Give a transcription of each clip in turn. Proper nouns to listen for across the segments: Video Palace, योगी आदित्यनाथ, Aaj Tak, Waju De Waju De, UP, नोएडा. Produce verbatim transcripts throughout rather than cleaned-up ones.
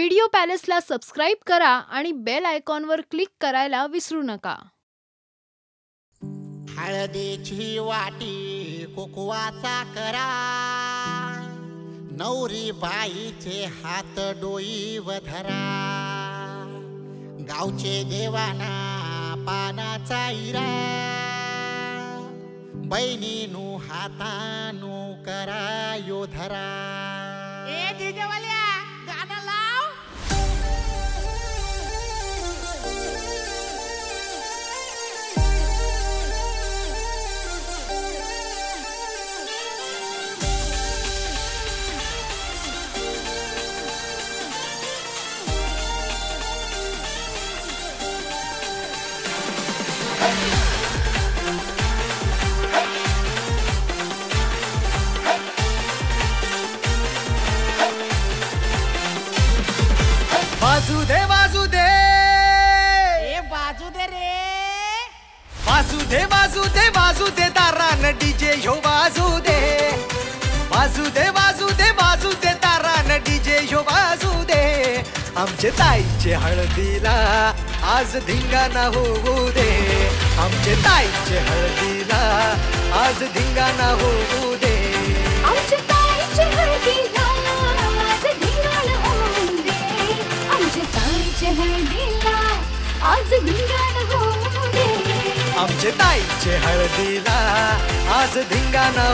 Video पॅलेसला subscribe करा आणि bell आयकॉनवर क्लिक करायला विसरू नका। हळदीची वाटी कुकवाचा करा, नवरी बाईचे हात डोई वधरा, गावचे देवाना पानाचा इरा, बहिणीनु हातानु करा योधरा। ए डीजे वाल्या गाणं लाव। वाजू दे वाजू दे, ए वाजू दे रे, वाजू दे वाजू दे वाजू दे दारान डीजे यो वाजू दे, वाजू दे वाजू दे वाजू दे दारान डीजे यो वाजू दे। आमचे ताईचे हळदीला आज धिंगाणा होऊ दे, आमचे ताईचे हळदीला आज धिंगाणा होऊ दे। आमचे ताईचे हळदीला आज धिंगाणा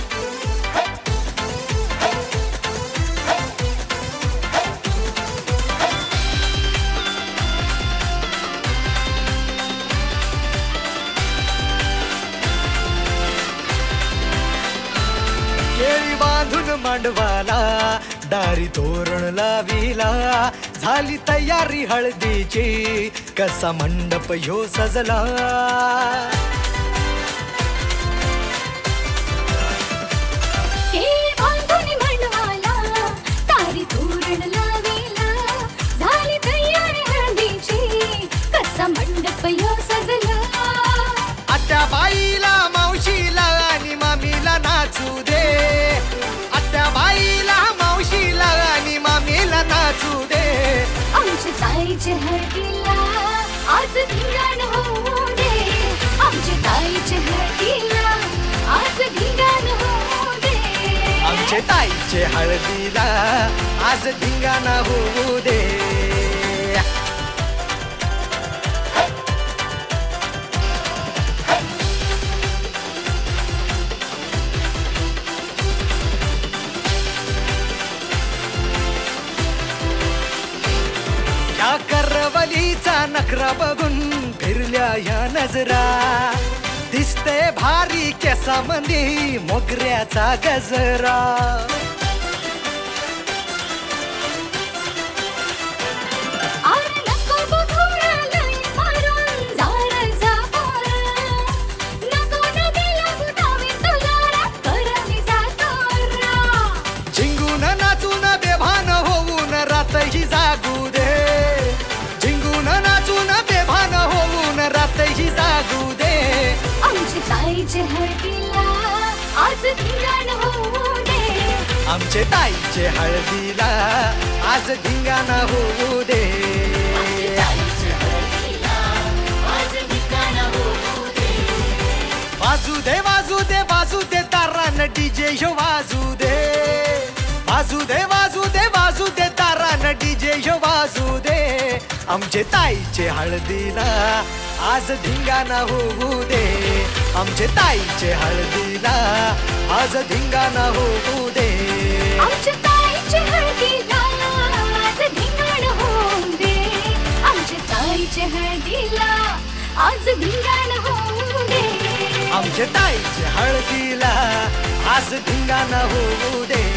होऊ दे। केळी बांधून मांडवाला डारी तोरण लाविला, झाली तयारी हळदीची, कसा मंडप ह्यो सजला। केळी बांधून मांडवाला डारी तोरण लाविला, झाली तयारी हळदीची, कसा मंडप ह्यो सजला। आता बाईला मावशीला आणि मामीला नाचू दे, आता बाईला मावशीला आणि मामीला नाचू दे। आमचे ताईचे हळदीला आज धिंगाणा होऊ दे, आमचे ताईचे हळदीला आज धिंगाणा होऊ दे, आमचे ताईचे हळदीला आज धिंगाणा होऊ दे। या करवलीचा नखरा बघून फिरल्या या नजरा, दिसते भारी केसामंदी मोगऱ्याचा गजरा। झिंगून नाचून बेभान होऊन रातही जागू दे, रातही जागू दे। आमचे ताईचे हळदीला आज धिंगाणा होऊ दे, आमचे ताईचे हळदीला आज धिंगाणा होऊ दे। वाजू दे वाजू दे वाजू दे दारान डीजे यो वाजू दे, वाजू दे वाजू दे वाजू दे दारान डीजे यो वाजू दे। आमचे ताईचे हळदीला आज धिंगाणा होऊ दे, आमचे ताईचे हळदीला आज धिंगाणा होऊ दे, आमचे ताईचे हळदीला आज धिंगाणा होऊ दे, आमचे ताईचे हळदीला आज धिंगाणा होऊ दे, आमचे ताईचे हळदीला आज धिंगाणा होऊ दे।